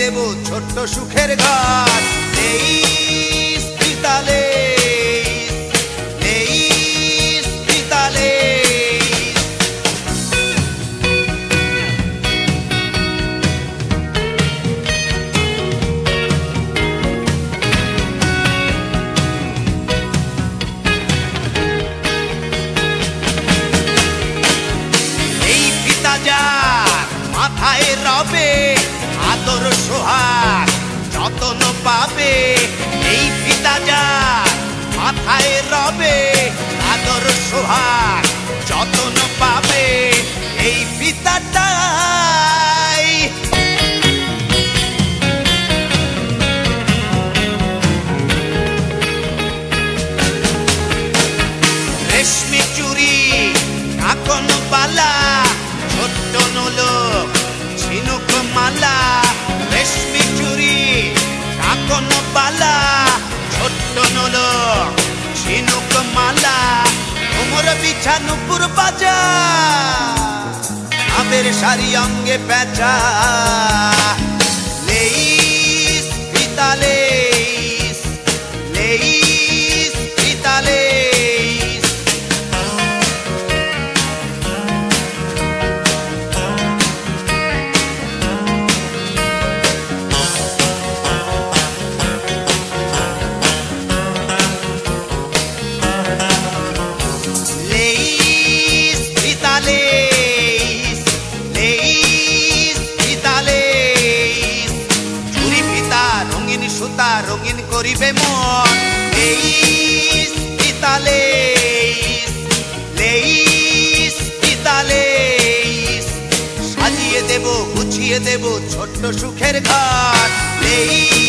দেব ছোট্ট সুখের ঘর। লেইস ফিতা লেইস, লেইস ফিতা লেইস। এই ফিতা যার মাথায় রবে আদর সোহাগ যতন পাবে, এই ফিতা যার মাথায় রবে আদর সোহাগ যতন পাবে, এই ফিতাটাই রেশমি চুরি কাকন বালা ছোট্ট নোলক ঝিনুক মালা। রেশমি চুরি কাকন বালা ছোট্ট নোলক ঝিনুক মালা, কোমরে বিছানো নুপুর বাজা আমের শাড়ি অঙ্গে পেঁচা। লেইস ফিতা লেইস, লেইস ফিতা লেইস। রঙিন করিবে মন। লেইস ফিতা লেইস, লেইস ফিতা লেইস। সাজিয়ে দেব গুছিয়ে দেব ছোট্ট সুখের ঘর। লেইস